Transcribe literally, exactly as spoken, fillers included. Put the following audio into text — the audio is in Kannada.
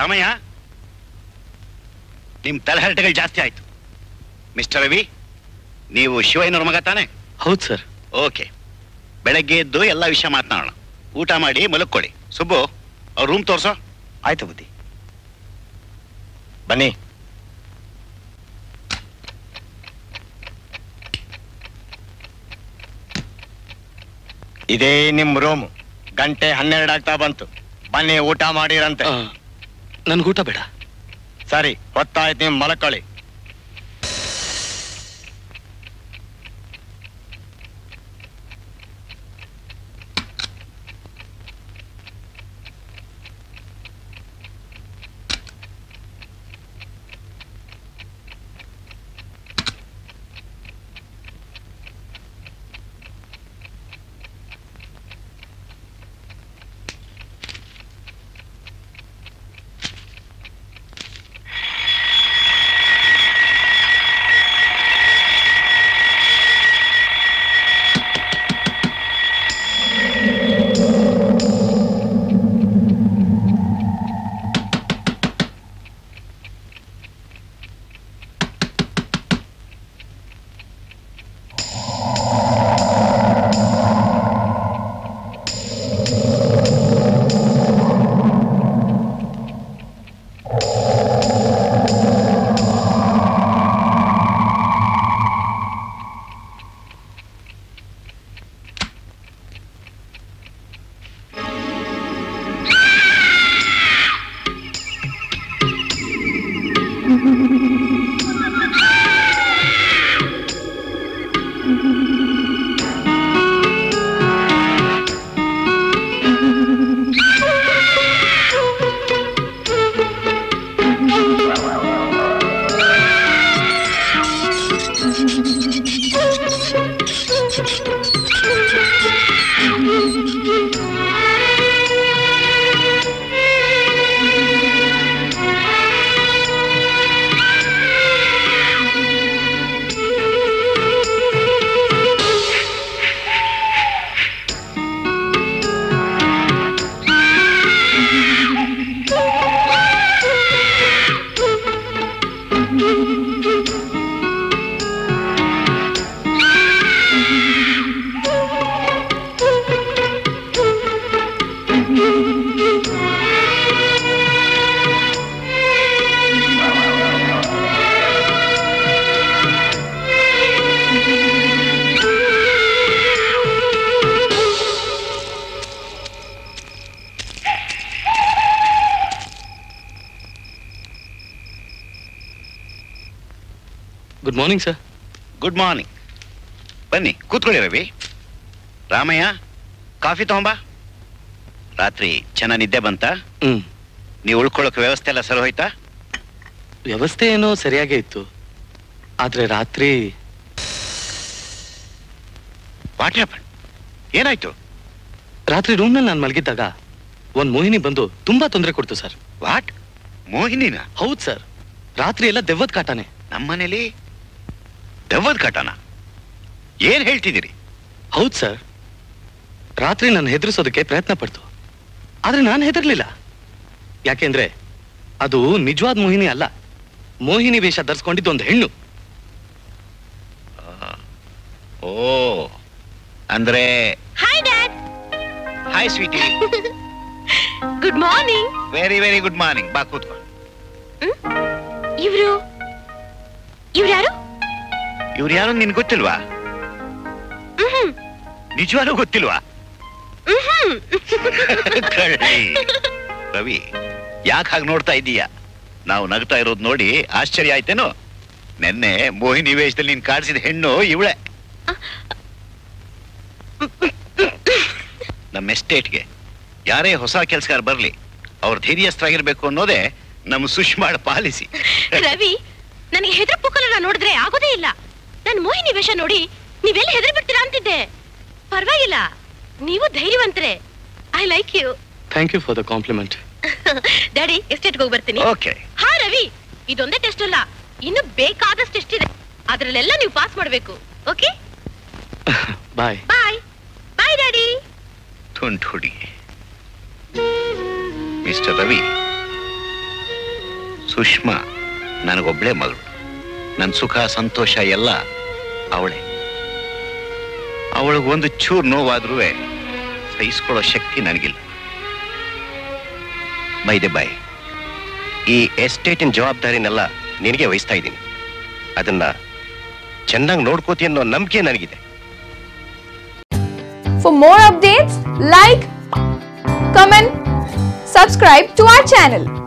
ರಾಮಯ್ಯ ನಿಮ್ಮ ತಲೆಹರಟೆಗಳು ಜಾಸ್ತಿ ಆಯ್ತು. ಮಿಸ್ಟರ್ ರವಿ, ನೀವು ಶಿವಯ್ಯನವ್ರ ಮಗ ತಾನೆ? ಹೌದು ಸರ್. ಓಕೆ, ಬೆಳಗ್ಗೆ ಎದ್ದು ಎಲ್ಲ ವಿಷಯ ಮಾತನಾಡೋಣ. ಊಟ ಮಾಡಿ ಮಲಕ್ಕೊಳ್ಳಿ. ಸುಬ್ಬು, ಅವ್ರ ರೂಮ್ ತೋರಿಸೋ. ಆಯ್ತು ಬುದ್ಧಿ, ಬನ್ನಿ. ಇದೇ ನಿಮ್ಮ ರೂಮು. ಗಂಟೆ ಹನ್ನೆರಡು ಆಗ್ತಾ ಬಂತು. ಬನ್ನಿ, ಊಟ ಮಾಡಿರಂತೆ. ನನ್ಗೂಟ ಬೇಡ. ಸರಿ, ಹೊತ್ತಾಯ್ತು, ನಿಮ್ಮ ಮಲಕೊಳ್ಳಿ. Good morning, sir. Good morning. Bani, kutkoli Ravi. Ramaya, coffee tohomba. Ratri chana nidde banta? Hmm. Neevu ulkolokke vyavasthe ella sari hoyta? Vyavasthe eno sariyage ittu. Aadre ratri what happened? Yenayitu? Ratri room nalli naan malgiddaga one Mohini bandu tumba tondre kodtu sir. What? Mohini na? Haudu sir. Ratri ella devvad kaatane. Namm maneli ದೆವ್ವದ ಕಾಟನ? ಏನ್ ಹೇಳ್ತಿದ್ದೀರಿ? ಹೌದು ಸರ್, ರಾತ್ರಿ ನಾನು ಹೆದರಿಸೋದಕ್ಕೆ ಪ್ರಯತ್ನ ಪಡ್ತು, ಆದ್ರೆ ನಾನು ಹೆದರ್ಲಿಲ್ಲ. ಯಾಕೆಂದ್ರೆ ಅದು ನಿಜವಾದ ಮೋಹಿನಿ ಅಲ್ಲ, ಮೋಹಿನಿ ವೇಷ ಧರಿಸ್ಕೊಂಡಿದ್ದು ಒಂದು ಹೆಣ್ಣು. ಓ, ಅಂದ್ರೆ hi dad. Hi Sweety. Good morning. Very very good morning. ಬಾ ಕೂತ್ಕೊಂಡು. ಇವ್ರು ಇವ್ರು ಯಾರು? ಇವ್ರು ಯಾರು ನಿನ್ ಗೊತ್ತಿಲ್ವಾ? ನಿಜವಾಗೂ ಗೊತ್ತಿಲ್ವಾ? ರವಿ, ಯಾಕೆ ಹಾಗೆ ನೋಡ್ತಾ ಇದೀಯಾ? ನಾವು ನಗ್ತಾ ಇರೋದು ನೋಡಿ ಆಶ್ಚರ್ಯ ಆಯ್ತೇನೋ? ನೆನ್ನೆ ಮೋಹಿನಿ ವೇಷದಲ್ಲಿ ನೀನ್ ಕಾಡಿಸಿದ ಹೆಣ್ಣು ಇವಳೆ. ನಮ್ಮ ಎಸ್ಟೇಟ್ಗೆ ಯಾರೇ ಹೊಸ ಕೆಲಸಗಾರ ಬರ್ಲಿ, ಅವ್ರ ಧೈರ್ಯಸ್ಥರಾಗಿರ್ಬೇಕು ಅನ್ನೋದೇ ನಮ್ಮ ಸುಷ್ಮಾಳ ಪಾಲಿಸಿ. ರವಿ, ನನಗೆ ಹೆದ್ರ ಪುಕ್ಕಲ ನೋಡಿದ್ರೆ ಆಗೋದೇ ಇಲ್ಲ. ನಾನು ಮೋಹಿನಿ ವೇಷ ನೋಡಿ ನೀವೆಲ್ಲ ಹೆದರಿ ಬಿಡ್ತೀರಾ ಅಂತಿದ್ದೆ. ಪರವಾಗಿಲ್ಲ, ನೀವು ಧೈರ್ಯವಂತರೇ. I like you. Thank you for the compliment. Daddy, ಎಸ್ಟೇಟ್ಗೆ ಹೋಗಿ ಬರ್ತೀನಿ. ಓಕೆ. ಹಾ ರವಿ, ಇದೊಂದೇ ಟೆಸ್ಟ್ ಅಲ್ಲ, ಇನ್ನು ಬೇಕಾದಷ್ಟು ಟೆಸ್ಟ್ ಇದೆ. ಅದರಲ್ಲೆಲ್ಲ ನೀವು ಪಾಸ್ ಮಾಡಬೇಕು. Okay, bye bye bye daddy. Mister Ravi, Sushma ನನಗೊಬ್ಬಳೇ ಮಗಳು. ನನ್ನ ಸುಖ ಸಂತೋಷ ಎಲ್ಲ ಅವಳೇ. ಅವಳಿಗೆ ಒಂದು ಚೂರು ನೋವಾದ್ರೂ ಸಹಿಸಿಕೊಳ್ಳೋ ಶಕ್ತಿ ನನಗಿಲ್ಲ. ಬೈ ದ ಬೈ, ಈ ಎಸ್ಟೇಟಿನ ಜವಾಬ್ದಾರಿನೆಲ್ಲ ನಿನಗೆ ವಹಿಸ್ತಾ ಇದ್ದೀನಿ. ಅದನ್ನ ಚೆನ್ನಾಗಿ ನೋಡ್ಕೋತಿ ಅನ್ನೋ ನಂಬಿಕೆ ನನಗಿದೆ. For more updates, like, comment, subscribe to our channel.